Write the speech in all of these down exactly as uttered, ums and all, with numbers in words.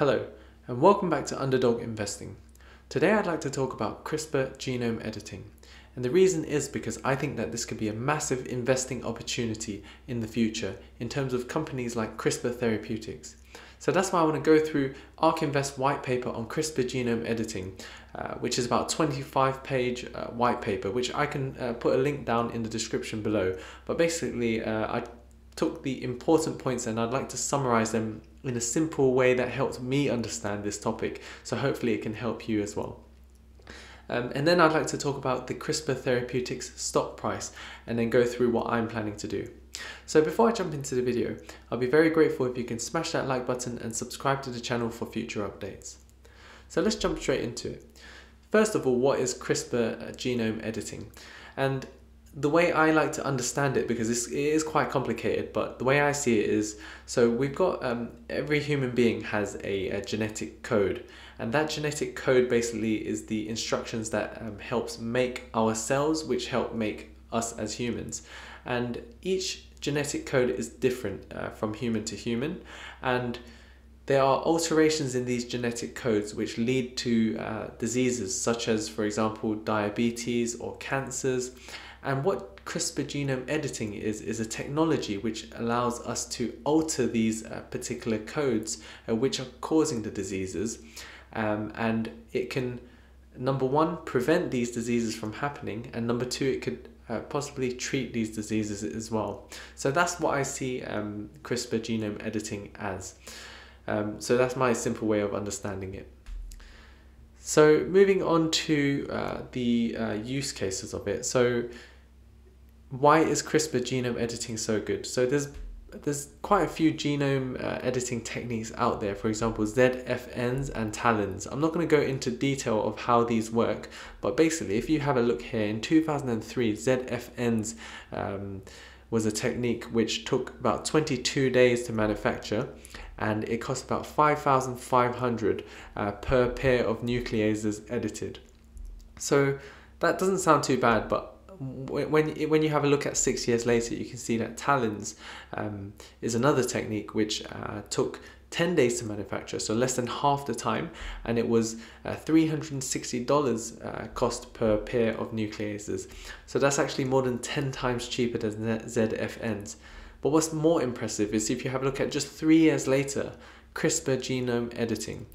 Hello, and welcome back to Underdog Investing. Today I'd like to talk about CRISPR genome editing. And the reason is because I think that this could be a massive investing opportunity in the future in terms of companies like CRISPR Therapeutics. So that's why I want to go through ARK Invest's white paper on CRISPR genome editing, uh, which is about twenty-five page uh, white paper, which I can uh, put a link down in the description below. But basically, uh, I took the important points and I'd like to summarize them in a simple way that helped me understand this topic, so hopefully it can help you as well. Um, and then I'd like to talk about the CRISPR Therapeutics stock price and then go through what I'm planning to do. So before I jump into the video, I'll be very grateful if you can smash that like button and subscribe to the channel for future updates. So let's jump straight into it. First of all, what is CRISPR genome editing? And the way I like to understand it, because this, it is quite complicated, but the way I see it is, so we've got um, every human being has a, a genetic code, and that genetic code basically is the instructions that um, helps make our cells, which help make us as humans. And each genetic code is different uh, from human to human, and there are alterations in these genetic codes which lead to uh, diseases such as, for example, diabetes or cancers. And what CRISPR genome editing is, is a technology which allows us to alter these uh, particular codes uh, which are causing the diseases. Um, and it can, number one, prevent these diseases from happening, and number two, it could uh, possibly treat these diseases as well. So that's what I see um, CRISPR genome editing as. Um, so that's my simple way of understanding it. So moving on to uh, the uh, use cases of it. So why is CRISPR genome editing so good? So there's there's quite a few genome uh, editing techniques out there, for example Z F Ns and TALENs. I'm not going to go into detail of how these work, but basically if you have a look here, in two thousand three Z F Ns um, was a technique which took about twenty-two days to manufacture, and it cost about five thousand five hundred dollars uh, per pair of nucleases edited. So that doesn't sound too bad, but when, when you have a look at six years later, you can see that TALENs um, is another technique which uh, took ten days to manufacture, so less than half the time, and it was uh, three hundred sixty dollars uh, cost per pair of nucleases. So that's actually more than ten times cheaper than Z F Ns. But what's more impressive is if you have a look at just three years later, CRISPR genome editing.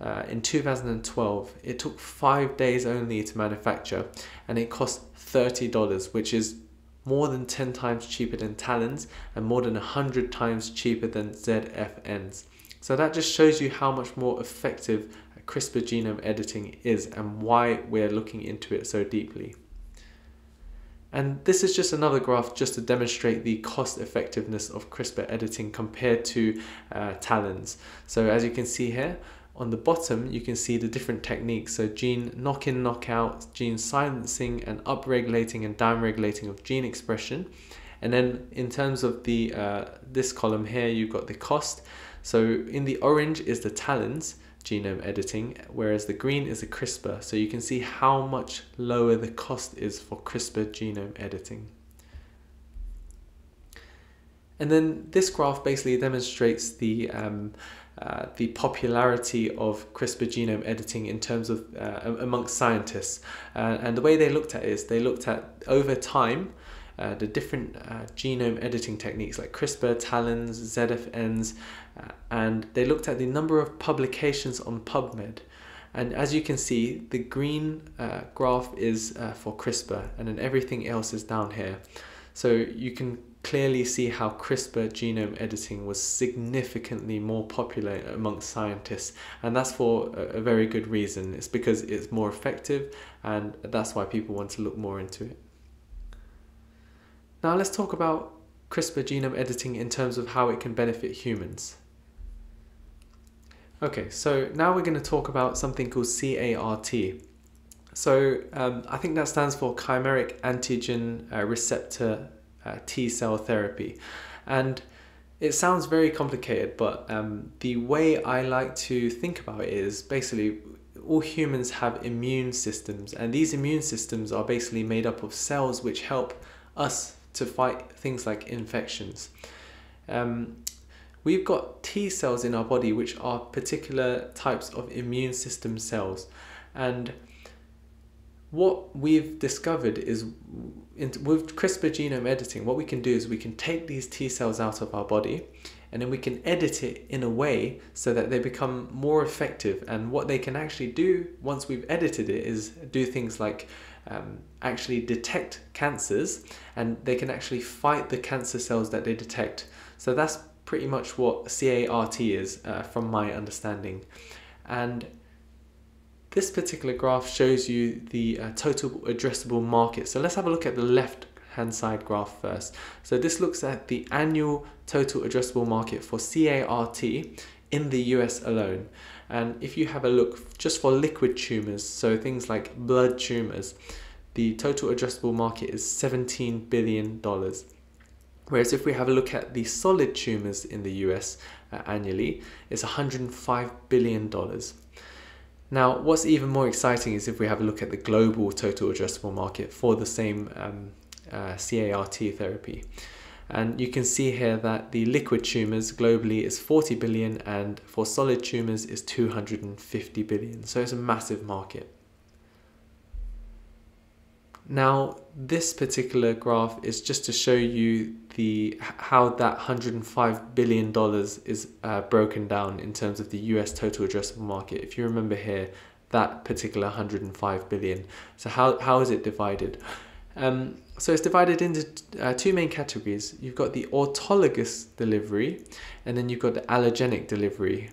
Uh, in two thousand twelve, it took five days only to manufacture, and it cost thirty dollars, which is more than ten times cheaper than TALENs and more than one hundred times cheaper than Z F Ns. So that just shows you how much more effective CRISPR genome editing is and why we're looking into it so deeply. And this is just another graph just to demonstrate the cost effectiveness of CRISPR editing compared to uh, TALENs. So as you can see here, on the bottom, you can see the different techniques, so gene knock-in, knock-out, gene silencing, and upregulating and downregulating of gene expression. And then in terms of the uh, this column here, you've got the cost. So in the orange is the TALENs genome editing, whereas the green is the CRISPR. So you can see how much lower the cost is for CRISPR genome editing. And then this graph basically demonstrates the um, Uh, the popularity of CRISPR genome editing in terms of uh, amongst scientists, uh, and the way they looked at it is they looked at over time uh, the different uh, genome editing techniques like CRISPR, TALENs, Z F Ns, uh, and they looked at the number of publications on PubMed. And as you can see, the green uh, graph is uh, for CRISPR, and then everything else is down here. So you can clearly see how CRISPR genome editing was significantly more popular amongst scientists, and that's for a very good reason. It's because it's more effective, and that's why people want to look more into it. Now let's talk about CRISPR genome editing in terms of how it can benefit humans. Okay, so now we're going to talk about something called C A R T. So um, I think that stands for Chimeric Antigen uh, Receptor Uh, T-cell therapy, and it sounds very complicated, but um, the way I like to think about it is basically all humans have immune systems, and these immune systems are basically made up of cells which help us to fight things like infections. Um, we've got T cells in our body, which are particular types of immune system cells. And what we've discovered is with CRISPR genome editing, what we can do is we can take these T cells out of our body, and then we can edit it in a way so that they become more effective. And what they can actually do once we've edited it is do things like um, actually detect cancers, and they can actually fight the cancer cells that they detect. So that's pretty much what C A R T is, uh, from my understanding. And this particular graph shows you the uh, total addressable market. So let's have a look at the left hand side graph first. So this looks at the annual total addressable market for C A R T in the U S alone. And if you have a look just for liquid tumors, so things like blood tumors, the total addressable market is seventeen billion dollars. Whereas if we have a look at the solid tumors in the U S uh, annually, it's one hundred five billion dollars. Now, what's even more exciting is if we have a look at the global total addressable market for the same um, uh, C A R T therapy. And you can see here that the liquid tumors globally is forty billion, and for solid tumors is two hundred fifty billion. So it's a massive market. Now, this particular graph is just to show you the how that one hundred five billion dollars is uh, broken down in terms of the U S total addressable market. If you remember here, that particular one hundred five billion dollars. So how, how is it divided? Um, so it's divided into uh, two main categories. You've got the autologous delivery, and then you've got the allogenic delivery.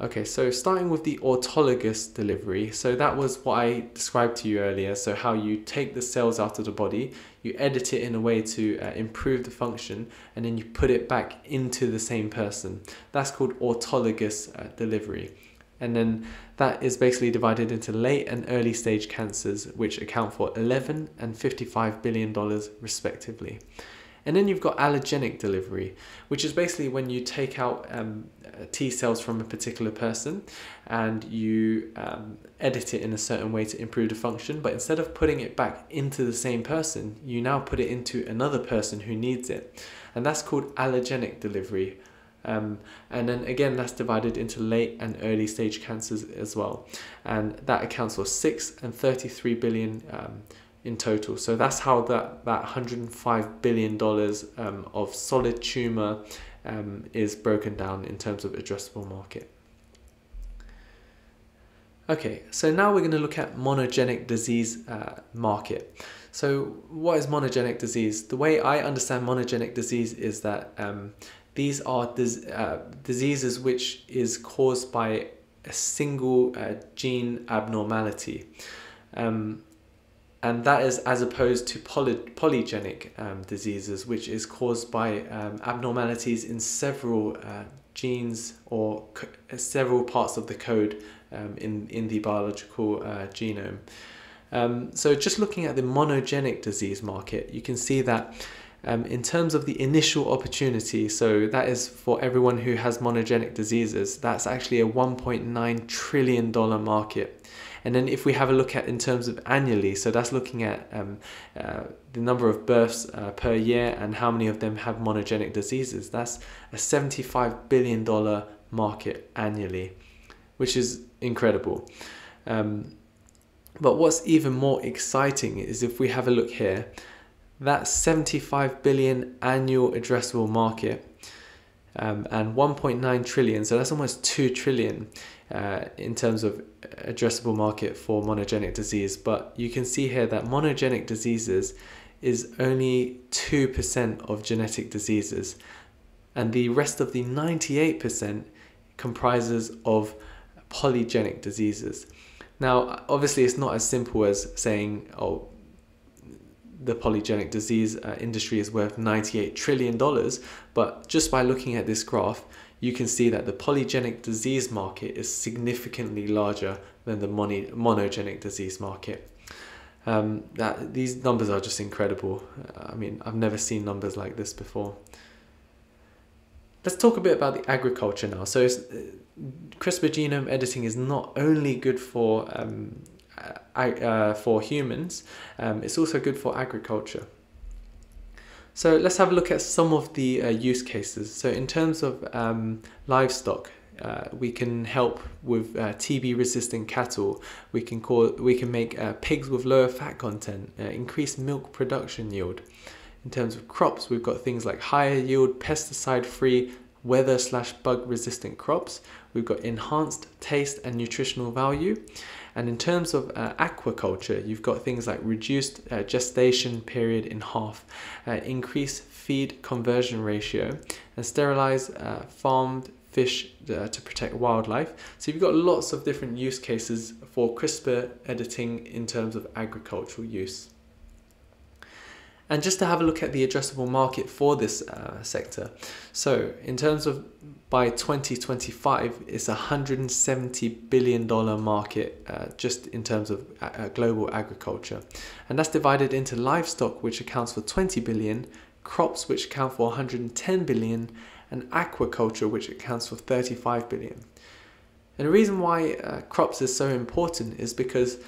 Okay, so starting with the autologous delivery, so that was what I described to you earlier, so how you take the cells out of the body, you edit it in a way to uh, improve the function, and then you put it back into the same person. That's called autologous uh, delivery. And then that is basically divided into late and early stage cancers, which account for eleven and fifty-five billion dollars respectively. And then you've got allogenic delivery, which is basically when you take out um, T cells from a particular person and you um, edit it in a certain way to improve the function. But instead of putting it back into the same person, you now put it into another person who needs it. And that's called allogenic delivery. Um, and then again, that's divided into late and early stage cancers as well. And that accounts for six and thirty-three billion um, in total. So that's how that, that one hundred five billion dollars um, of solid tumor um, is broken down in terms of addressable market. Okay, so now we're going to look at monogenic disease uh, market. So what is monogenic disease? The way I understand monogenic disease is that um, these are dis uh, diseases which is caused by a single uh, gene abnormality. Um, And that is as opposed to poly polygenic um, diseases, which is caused by um, abnormalities in several uh, genes or co several parts of the code um, in, in the biological uh, genome. Um, so just looking at the monogenic disease market, you can see that um, in terms of the initial opportunity, so that is for everyone who has monogenic diseases, that's actually a one point nine trillion dollars market. And then if we have a look at in terms of annually, so that's looking at um, uh, the number of births uh, per year and how many of them have monogenic diseases, that's a seventy-five billion dollars market annually, which is incredible. Um, but what's even more exciting is if we have a look here, that seventy-five billion dollars annual addressable market um, and one point nine trillion dollars, so that's almost two trillion dollars uh, in terms of addressable market for monogenic disease. But you can see here that monogenic diseases is only two percent of genetic diseases, and the rest of the ninety-eight percent comprises of polygenic diseases. Now obviously it's not as simple as saying, oh, the polygenic disease uh, industry is worth ninety-eight trillion dollars, but just by looking at this graph you can see that the polygenic disease market is significantly larger than the mono monogenic disease market. Um, that, these numbers are just incredible. I mean, I've never seen numbers like this before. Let's talk a bit about the agriculture now. So it's, uh, CRISPR genome editing is not only good for, um, uh, for humans, um, it's also good for agriculture. So let's have a look at some of the uh, use cases. So in terms of um, livestock, uh, we can help with uh, T B-resistant cattle. We can call, we can make uh, pigs with lower fat content, uh, increase milk production yield. In terms of crops, we've got things like higher yield, pesticide-free, weather slash bug resistant crops. We've got enhanced taste and nutritional value. And in terms of uh, aquaculture, you've got things like reduced uh, gestation period in half, uh, increased feed conversion ratio, and sterilize uh, farmed fish uh, to protect wildlife. So you've got lots of different use cases for CRISPR editing in terms of agricultural use. And just to have a look at the addressable market for this uh, sector. So in terms of by twenty twenty-five, it's a one hundred seventy billion dollar market uh, just in terms of uh, global agriculture. And that's divided into livestock, which accounts for twenty billion, crops, which account for one hundred ten billion, and aquaculture, which accounts for thirty-five billion. And the reason why uh, crops is so important is because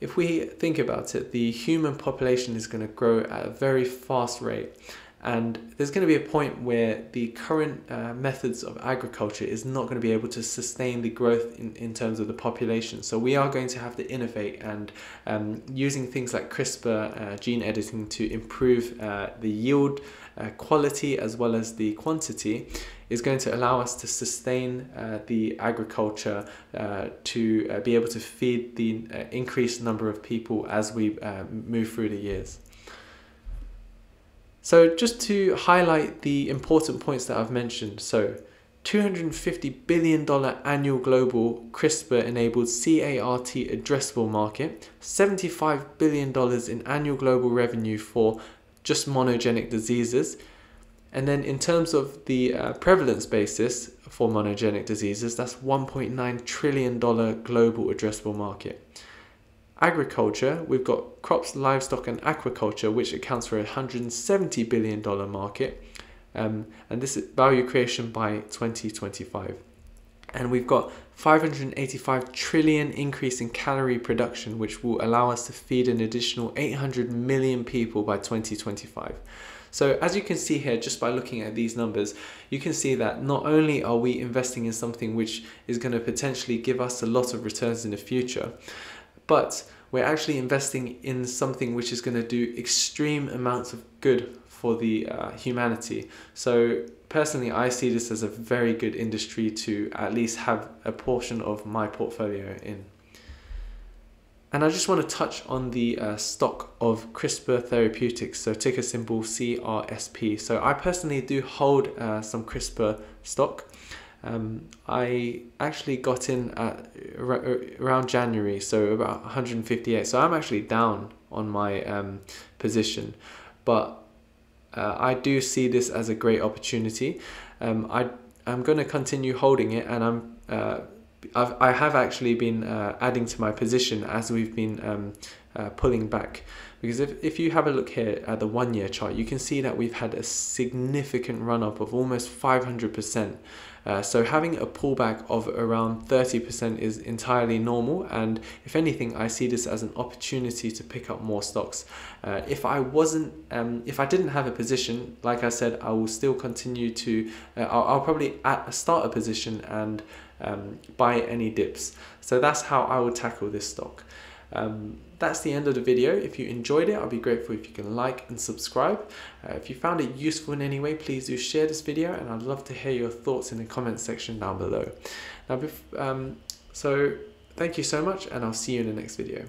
if we think about it, the human population is going to grow at a very fast rate, and there's going to be a point where the current uh, methods of agriculture is not going to be able to sustain the growth in, in terms of the population. So we are going to have to innovate, and um, using things like CRISPR uh, gene editing to improve uh, the yield uh, quality as well as the quantity is going to allow us to sustain uh, the agriculture uh, to uh, be able to feed the uh, increased number of people as we uh, move through the years. So just to highlight the important points that I've mentioned, so two hundred fifty billion dollar annual global CRISPR-enabled C A R T addressable market, seventy-five billion dollars in annual global revenue for just monogenic diseases. And then in terms of the uh, prevalence basis for monogenic diseases, that's one point nine trillion dollar global addressable market. Agriculture, we've got crops, livestock and aquaculture, which accounts for a one hundred seventy billion dollar market. Um, and this is value creation by twenty twenty-five. And we've got five hundred eighty-five trillion increase in calorie production, which will allow us to feed an additional eight hundred million people by twenty twenty-five. So as you can see here, just by looking at these numbers, you can see that not only are we investing in something which is going to potentially give us a lot of returns in the future, but we're actually investing in something which is going to do extreme amounts of good for the uh, humanity. So personally, I see this as a very good industry to at least have a portion of my portfolio in. And I just want to touch on the uh, stock of CRISPR Therapeutics, so ticker symbol C R S P. So I personally do hold uh, some CRISPR stock. Um, I actually got in at around January, so about one hundred fifty-eight. So I'm actually down on my um, position, but uh, I do see this as a great opportunity. Um, I, I'm going to continue holding it, and I'm uh, I've, I have actually been uh, adding to my position as we've been um, uh, pulling back, because if, if you have a look here at the one year chart, you can see that we've had a significant run up of almost five hundred percent. Uh, so having a pullback of around thirty percent is entirely normal, and if anything, I see this as an opportunity to pick up more stocks. Uh, if I wasn't, um, if I didn't have a position, like I said, I will still continue to, uh, I'll, I'll probably at, start a position and um, buy any dips. So that's how I would tackle this stock. Um, that's the end of the video. If you enjoyed it, I'll be grateful if you can like and subscribe. Uh, if you found it useful in any way, please do share this video, and I'd love to hear your thoughts in the comments section down below. Now, um, so thank you so much, and I'll see you in the next video.